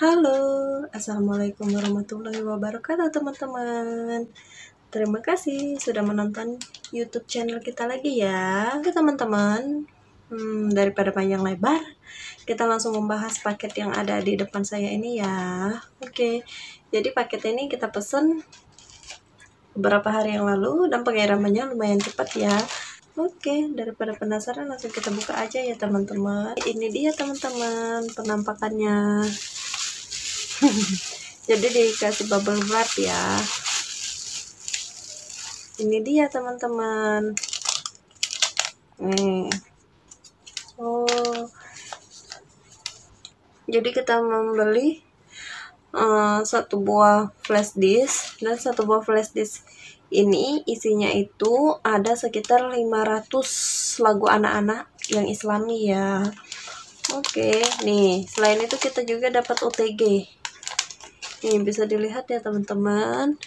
Halo, assalamualaikum warahmatullahi wabarakatuh teman-teman. Terima kasih sudah menonton YouTube channel kita lagi ya. Oke teman-teman, daripada panjang lebar, kita langsung membahas paket yang ada di depan saya ini ya. Oke, jadi paket ini kita pesen beberapa hari yang lalu dan pengirimannya lumayan cepat ya. Oke, daripada penasaran langsung kita buka aja ya teman-teman. Ini dia teman-teman penampakannya. Jadi dikasih bubble wrap ya. Ini dia teman-teman. Oh, jadi kita membeli satu buah flashdisk, dan satu buah flashdisk ini isinya itu ada sekitar 500 lagu anak-anak yang islami ya. Oke, nih selain itu kita juga dapat OTG. Nih bisa dilihat ya teman-teman,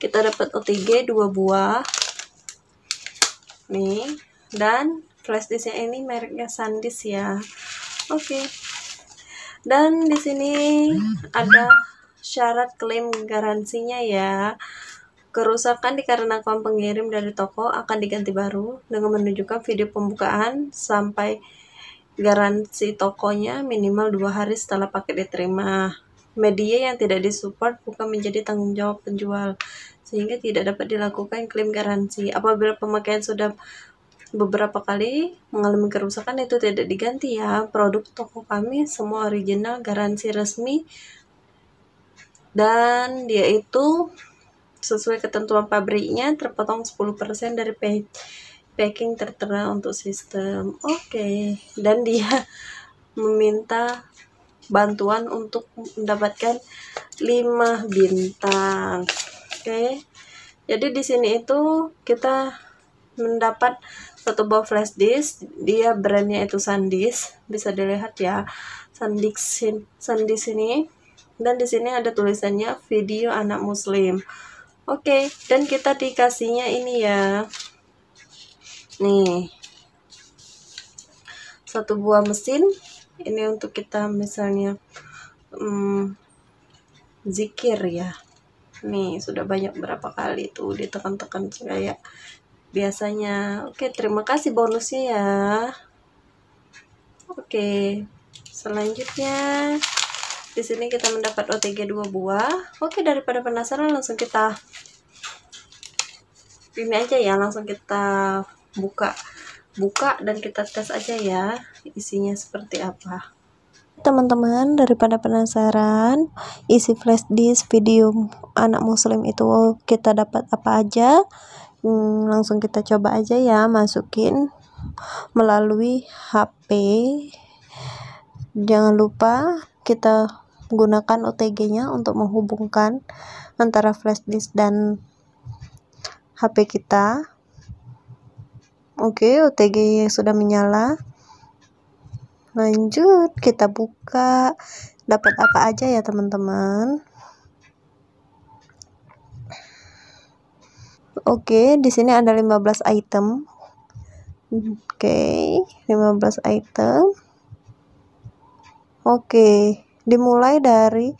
kita dapat OTG 2 buah nih, dan flashdisknya ini mereknya Sandisk ya. Oke, dan di sini ada syarat klaim garansinya ya. Kerusakan dikarenakan pengirim dari toko akan diganti baru dengan menunjukkan video pembukaan sampai garansi tokonya minimal 2 hari setelah paket diterima. Media yang tidak disupport bukan menjadi tanggung jawab penjual, sehingga tidak dapat dilakukan klaim garansi. Apabila pemakaian sudah beberapa kali mengalami kerusakan itu tidak diganti ya. Produk toko kami semua original, garansi resmi, dan dia itu sesuai ketentuan pabriknya terpotong 10% dari packing tertera untuk sistem. Oke, dan dia meminta bantuan untuk mendapatkan 5 bintang. Oke. Jadi di sini itu kita mendapat satu buah flashdisk, dia brandnya itu Sandisk, bisa dilihat ya. Sandisk ini, dan di sini ada tulisannya video anak muslim. Oke, dan kita dikasihnya ini ya. Nih. Satu buah mesin. Ini untuk kita misalnya zikir ya. Nih sudah banyak berapa kali tuh ditekan-tekan kayak biasanya. Oke, terima kasih bonusnya ya. Oke, selanjutnya di sini kita mendapat OTG 2 buah. Oke, daripada penasaran langsung kita ini aja ya, langsung kita buka dan kita tes aja ya isinya seperti apa. Teman-teman, daripada penasaran isi flashdisk video anak muslim itu kita dapat apa aja, langsung kita coba aja ya, masukin melalui HP. Jangan lupa kita gunakan OTG-nya untuk menghubungkan antara flashdisk dan HP kita. Oke, OTG sudah menyala. Lanjut, kita buka. Dapat apa aja ya, teman-teman? Oke, di sini ada 15 item. Oke, 15 item. Oke, dimulai dari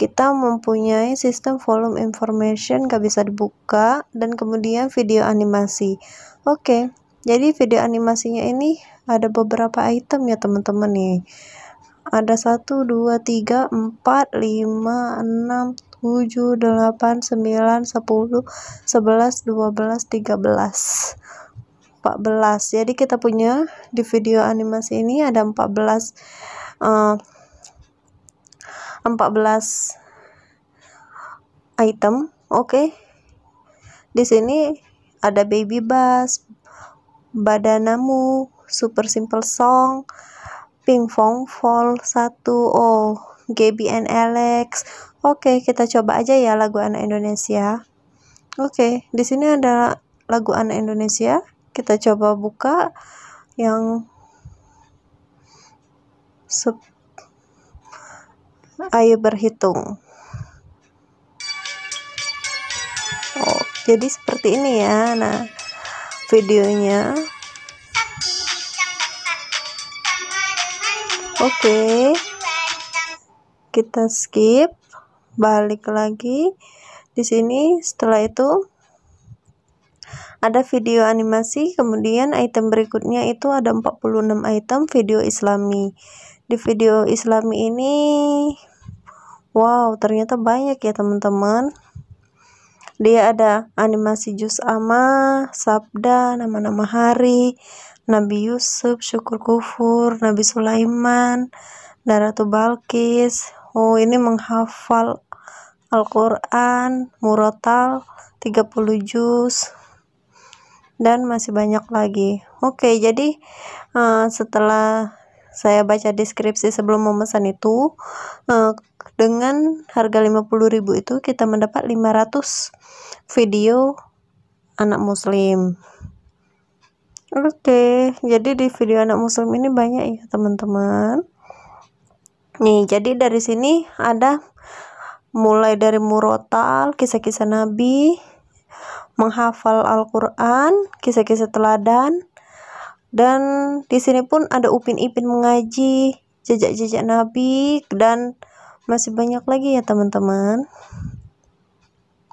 kita mempunyai sistem volume information, gak bisa dibuka, dan kemudian video animasi. Oke. Jadi video animasinya ini ada beberapa item ya teman-teman nih. Ada 1, 2, 3, 4, 5, 6, 7, 8, 9, 10, 11, 12, 13, 14. Jadi kita punya di video animasi ini ada 14 item. Oke. Di sini ada Baby Bus, Badanamu, Super Simple Song, Pingfong Vol 1, oh, GBN Alex. Oke, kita coba aja ya lagu anak Indonesia. Oke, di sini ada lagu anak Indonesia. Kita coba buka yang Ayo Berhitung. Oh, jadi seperti ini ya. Nah, videonya. Oke. kita skip, balik lagi di sini. Setelah itu ada video animasi, kemudian item berikutnya itu ada 46 item video islami. Di video islami ini wow, ternyata banyak ya teman-teman. Dia ada animasi Juz Amma, Sabda, nama-nama hari, Nabi Yusuf, syukur kufur, Nabi Sulaiman, dan Ratu Balqis. Oh, ini menghafal Al-Quran, murotal 30 juz, dan masih banyak lagi. Oke, jadi setelah saya baca deskripsi sebelum memesan itu, dengan harga 50.000 itu kita mendapat 500 video anak muslim. Oke, jadi di video anak muslim ini banyak ya teman-teman. Nih, jadi dari sini ada mulai dari murotal, kisah-kisah nabi, menghafal Al-Quran, kisah-kisah teladan, dan di sini pun ada Upin Ipin mengaji, jejak-jejak nabi, dan masih banyak lagi ya teman-teman.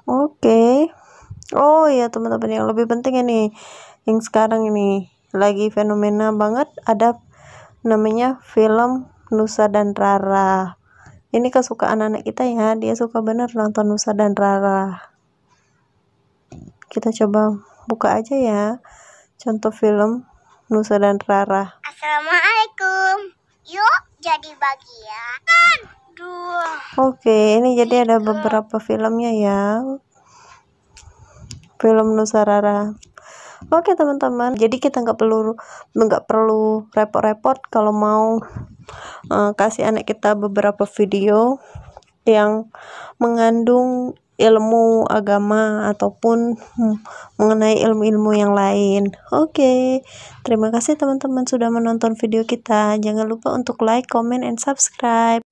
Oke. Oh ya teman-teman, yang lebih penting ini yang sekarang ini lagi fenomena banget, ada namanya film Nusa dan Rara. Ini kesukaan anak kita ya, dia suka bener nonton Nusa dan Rara. Kita coba buka aja ya contoh film Nusa dan Rara. Assalamualaikum, yuk jadi bagian. Oke, ini jadi ada beberapa filmnya ya, film Nusa Rara. Oke teman-teman, jadi kita nggak perlu repot-repot kalau mau kasih anak kita beberapa video yang mengandung ilmu agama ataupun mengenai ilmu-ilmu yang lain. Oke, terima kasih teman-teman sudah menonton video kita. Jangan lupa untuk like, comment, and subscribe.